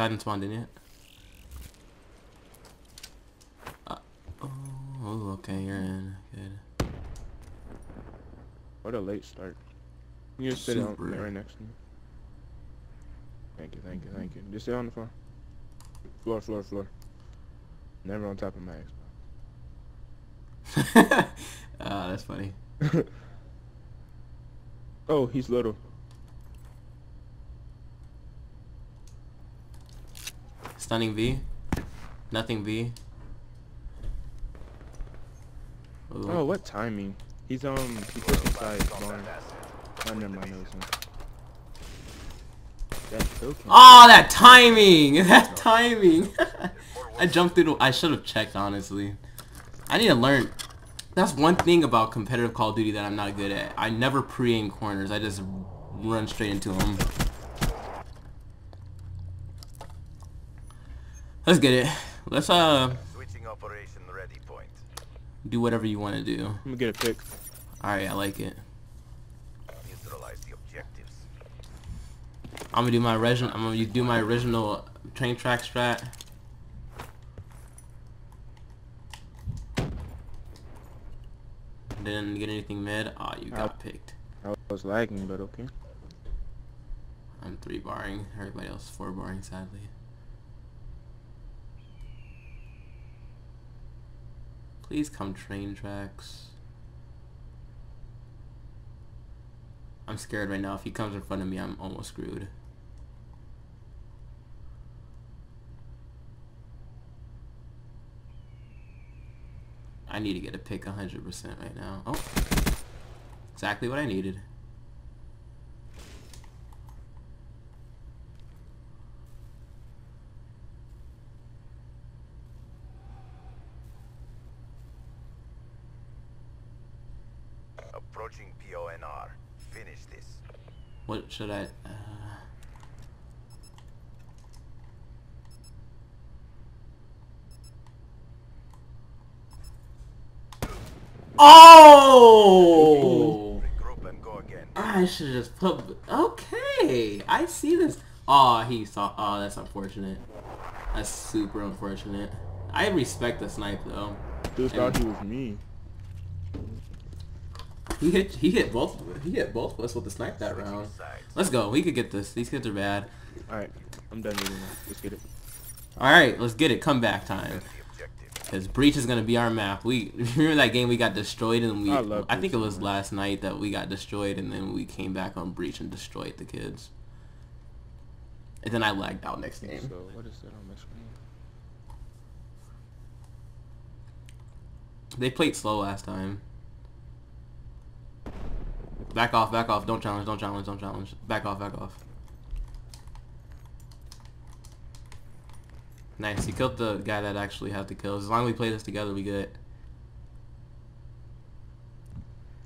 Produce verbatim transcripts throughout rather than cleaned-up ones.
Guardian spawned in yet? Uh, oh, okay, you're in. Good. What a late start. You just sit down right next to me. Thank you, thank you, thank you. Just sit on the floor. Floor, floor, floor. Never on top of my Xbox. Ah, that's funny. Oh, he's little. Stunning V. Nothing V. Ooh. Oh, what timing? He's um. He pushed inside. Oh, never mind. Oh, that timing! That timing! I jumped through. I should have checked, honestly. I need to learn. That's one thing about competitive Call of Duty that I'm not good at. I never pre-aim corners. I just run straight into them. Let's get it. Let's uh switching operation ready point. Do whatever you want to do. I'm gonna get a pick. Alright, I like it. Neutralize the objectives. I'm gonna do my original I'm gonna do my original train track strat. Didn't get anything mid. Oh, you got I, picked. I was lagging, but okay. I'm three barring. Everybody else is four barring, sadly. Please come train tracks. I'm scared right now. If he comes in front of me, I'm almost screwed. I need to get a pick one hundred percent right now. Oh, exactly what I needed. Approaching P O N R. Finish this. What should I... Uh... Oh! Regroup and go again. I should just put... Okay! I see this. Oh, he saw... Oh, that's unfortunate. That's super unfortunate. I respect the snipe, though. Dude thought he was me. He hit he hit both he hit both of us with the snipe that round. Let's go. We could get this. These kids are bad. Alright, I'm done eating that. Let's get it. Alright, let's get it. Comeback time. Because Breach is gonna be our map. We remember that game we got destroyed and we I, I think it was last night that we got destroyed and then we came back on Breach and destroyed the kids. And then I lagged out next game. So what is that on my screen? They played slow last time. Back off, back off, don't challenge, don't challenge, don't challenge. Back off, back off. Nice, he killed the guy that actually had the kills. As long as we play this together, we good.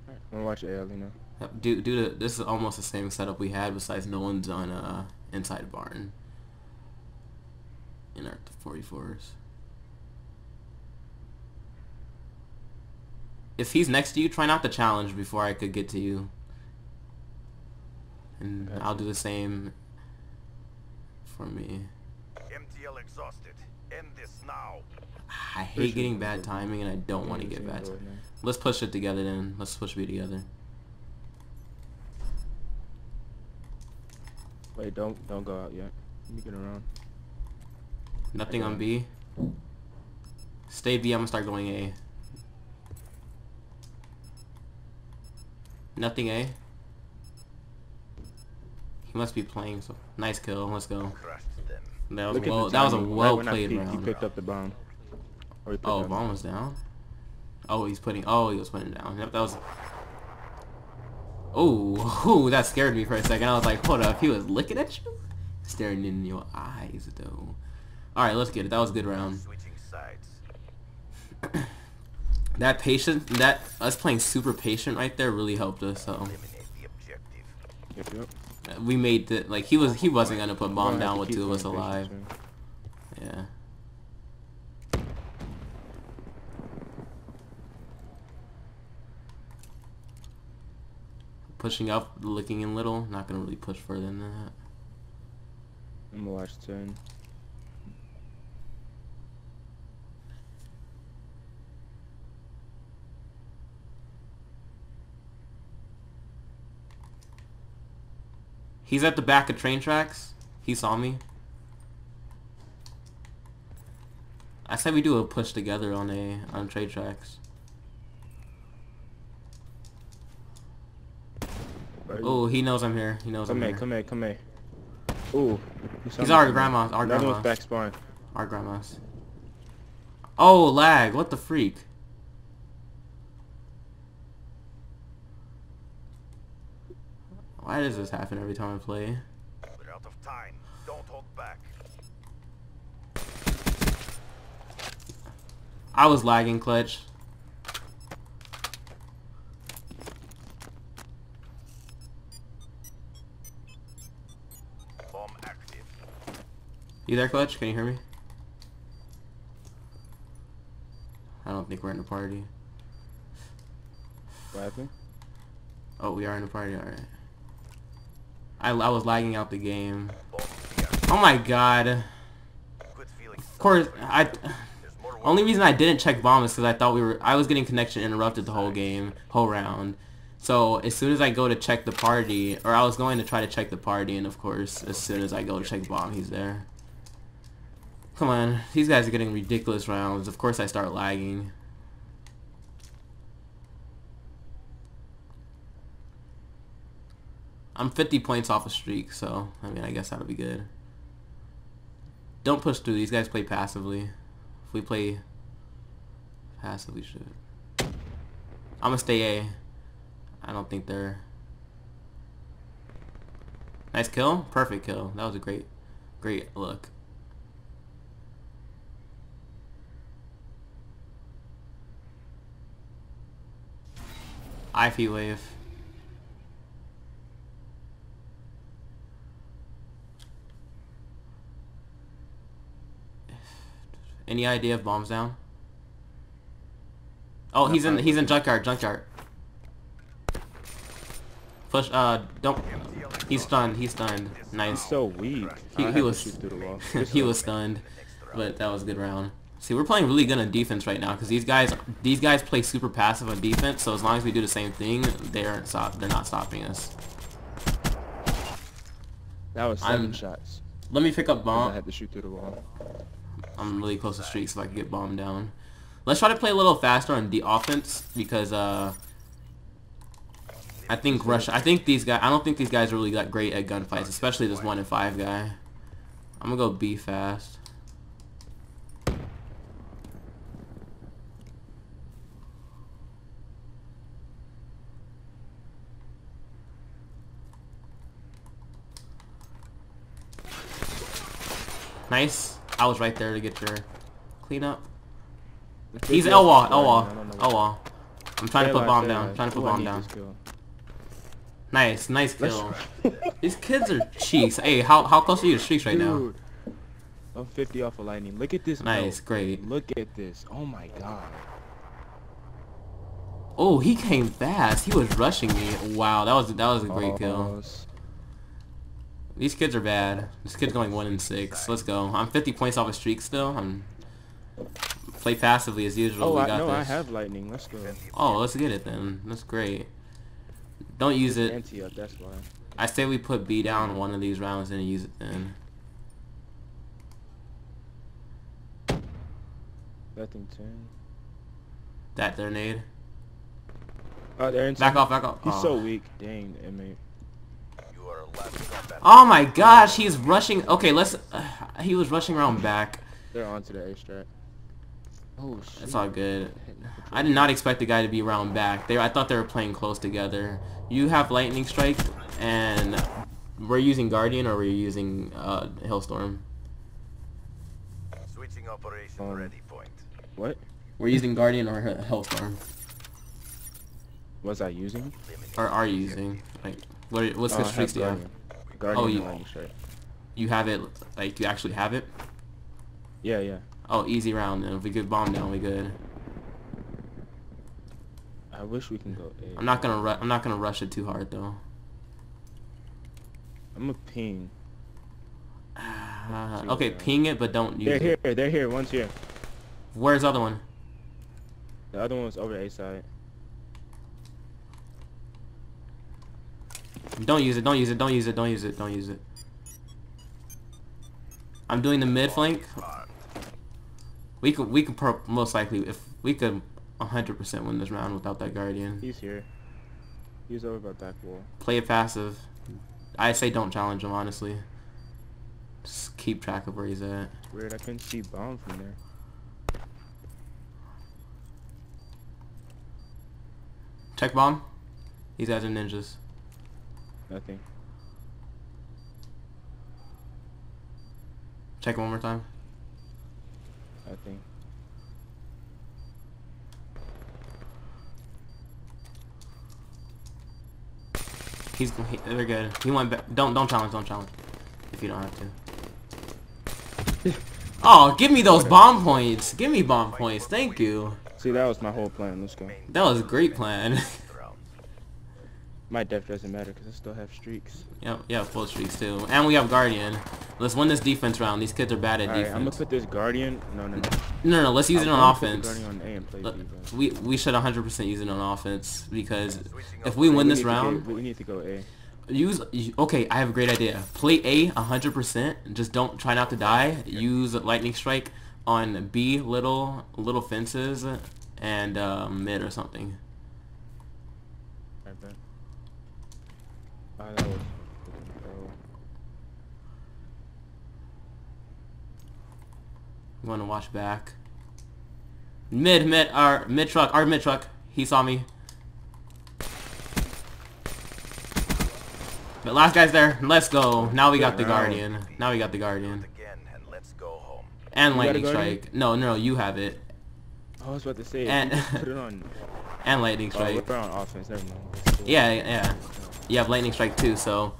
Alright, I'm gonna watch A L, you know. Dude, dude, this is almost the same setup we had, besides no one's on uh, inside barn. In our forty-fours. If he's next to you, try not to challenge before I could get to you. And okay. I'll do the same for me. M T L exhausted. End this now. I hate getting bad timing and I don't want to get bad timing. Let's push it together then. Let's push B together. Wait, don't don't go out yet. Let me get around. Nothing on B. Stay B, I'm gonna start going A. Nothing A. He must be playing. So nice kill. Let's go. That was well, that was a well played round. He picked up the bomb. Oh, bomb was down. Oh, he's putting. Oh, he was putting it down. Yep, that was. Oh, that scared me for a second. I was like, hold up. He was looking at you, staring in your eyes, though. All right, let's get it. That was a good round. That patient, that us playing super patient right there really helped us. So we made the like he was he wasn't gonna put bomb down with two of us alive. Yeah. Pushing up, looking in little. Not gonna really push further than that. I'm gonna watch ten. He's at the back of train tracks. He saw me. I said we do a push together on a on train tracks. Oh, he knows I'm here. He knows I'm here. Come here, come here, come here. Ooh. He's our grandma's. Our grandma's. That one's back spawn. Our grandma's. Oh, lag. What the freak? Why does this happen every time I play? We're out of time. Don't hold back. I was lagging, Clutch. Bomb active. You there, Clutch? Can you hear me? I don't think we're in a party. What happened? Oh, we are in a party. All right. I, I was lagging out the game. Oh my god. Of course, I... Only reason I didn't check bomb is because I thought we were... I was getting connection interrupted the whole game, whole round. So, as soon as I go to check the party... Or I was going to try to check the party, and of course, as soon as I go to check bomb, he's there. Come on. These guys are getting ridiculous rounds. Of course I start lagging. I'm fifty points off a streak, so, I mean, I guess that'll be good. Don't push through. These guys play passively. If we play passively, shit. I'm gonna stay A. I don't think they're... Nice kill. Perfect kill. That was a great, great look. I F wave. Any idea if bombs down? Oh, he's in he's in junkyard, junkyard. Push, uh, don't. He's stunned. He's stunned. Nice. He's so weak. He, he was he was stunned, but that was a good round. See, we're playing really good on defense right now because these guys these guys play super passive on defense. So as long as we do the same thing, they aren't stop. They're not stopping us. That was seven I'm, shots. Let me pick up bomb. I had to shoot through the wall. I'm really close to streak, so I can get bombed down. Let's try to play a little faster on the offense because uh, I think Russia. I think these guys. I don't think these guys are really that great at gunfights, especially this one in five guy. I'm gonna go B fast. Nice. I was right there to get your cleanup. He's L wall, L wall, L wall. I'm trying to put bomb down. I'm trying to put bomb down. Nice, nice kill. These kids are cheeks. Hey, how how close are you to streaks right now? I'm fifty off of lightning. Look at this. Nice, great. Look at this. Oh my god. Oh, he came fast. He was rushing me. Wow, that was that was a great kill. These kids are bad. This kid's going one and six. Let's go. I'm fifty points off a streak still. I'm play passively as usual. Oh, we got I, no, this. I have lightning. Let's go. Oh, let's get it then. That's great. Don't use it. Anti up. That's why. I say we put B down one of these rounds and use it then. Nothing turn. That their nade. Oh, they're in. Back off! Back off! He's oh. so weak. Dang, inmate. Oh my gosh, he's rushing. Okay, let's. Uh, he was rushing around back. They're onto the A strike. Oh shit. That's all good. I did not expect the guy to be around back. They, I thought they were playing close together. You have lightning strike, and we're using Guardian or we're using uh, Hillstorm. Switching operation um, ready point. What? We're using Guardian or Hillstorm. Was I using? Or are you using? Like. What, what's good uh, streaks do you have? Guardian oh, you, you have it, like, you actually have it? Yeah, yeah. Oh, easy round, then. If we get bomb down, we good. I wish we can go A. I'm not gonna, ru I'm not gonna rush it too hard, though. I'm a ping. Uh, okay, ping it, but don't use it. They're here, they're here, one's here. Where's the other one? The other one was over A side. Don't use it, don't use it, don't use it, don't use it, don't use it. I'm doing the mid flank. We could, we could pro most likely, if we could one hundred percent win this round without that Guardian. He's here. He's over about that wall. Play it passive. I say don't challenge him, honestly. Just keep track of where he's at. Weird, I couldn't see bomb from there. Check bomb. These guys are ninjas. Nothing. Check one more time. Nothing. He's he, they're good. He went back. Don't don't challenge. Don't challenge. If you don't have to. Oh, give me those bomb points. Give me bomb points. Thank you. See, that was my whole plan. Let's go. That was a great plan. My depth doesn't matter because I still have streaks. Yep, yeah, full streaks too. And we have Guardian. Let's win this defense round. These kids are bad at All defense. Right, I'm gonna put this Guardian. No, no, no. No, no. Let's use I'm it on offense. Put the Guardian on A and play defense. We we should one hundred percent use it on offense because if we win we this round, go, we need to go A. Use okay. I have a great idea. Play A one hundred percent. Just don't try not to die. Okay. Use Lightning Strike on B little little fences and uh, mid or something. I bet. Oh, that was I'm going to watch back. Mid mid our mid truck our mid truck. He saw me. But last guy's there. Let's go. Now we got the Guardian. Now we got the Guardian. And Lightning Strike. No, no, you have it. I was about to say. And put it on. And Lightning Strike. We're on offense. Never mind. Yeah, yeah. You have Lightning Strike too, so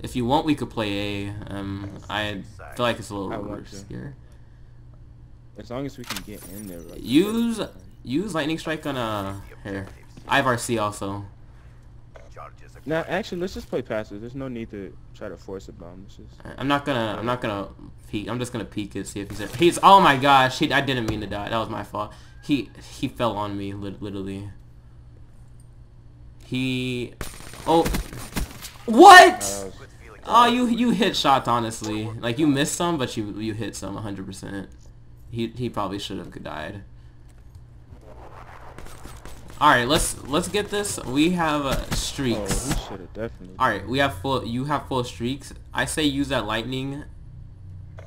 if you want, we could play A. Um, I feel like it's a little riskier. As long as we can get in there. Right? Use use Lightning Strike on a here. I have R C also. Now, actually, let's just play passive. There's no need to try to force a bomb. Just... I'm not gonna. I'm not gonna peek. I'm just gonna peek and see if he's there. He's. Oh my gosh! He, I didn't mean to die. That was my fault. He he fell on me literally. He, oh, what? Oh, you you hit shots honestly. Like you missed some, but you you hit some one hundred percent. He he probably should have died. All right, let's let's get this. We have uh, streaks. Oh, we should have definitely. All right, we have full. You have full streaks. I say use that lightning.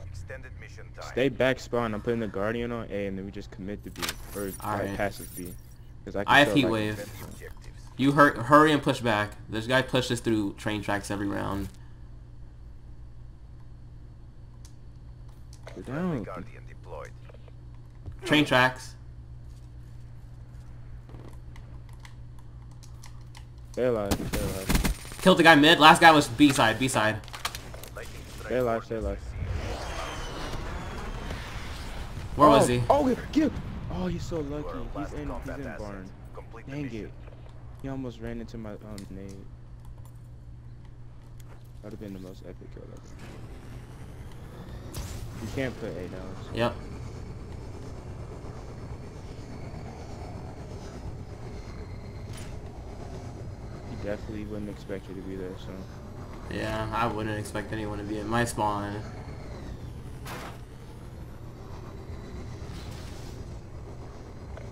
Extended mission time. Stay back spawn. I'm putting the Guardian on A, and then we just commit to B or right. passive B. Because I, I have heat wave. You hur hurry and push back. This guy pushes through train tracks every round. Down. Train tracks. Stay alive, stay alive. Killed the guy mid. Last guy was B side, B side. Stay alive, stay alive. Where oh, was he? Oh, get. Oh, he's so lucky. He's in, he's in barn. Dang it. He almost ran into my um nade. That would have been the most epic kill ever. You can't put A now. So. Yep. You definitely wouldn't expect you to be there, so. Yeah, I wouldn't expect anyone to be at my spawn.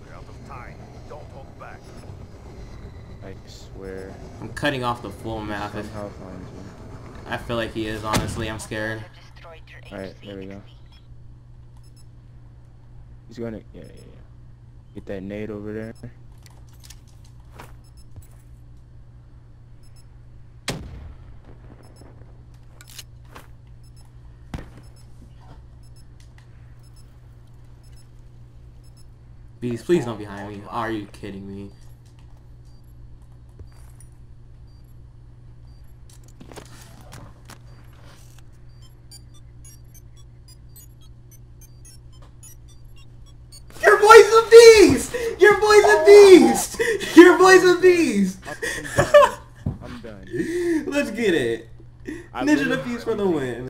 We're out of time. Don't hold back. I swear. I'm cutting off the full map. I feel like he is, honestly. I'm scared. Alright, there we go. He's gonna... Yeah, yeah, yeah. Get that nade over there. Bees, please don't be behind me. Are you kidding me? I'm done. Let's get it. Ninja the Beast for the win.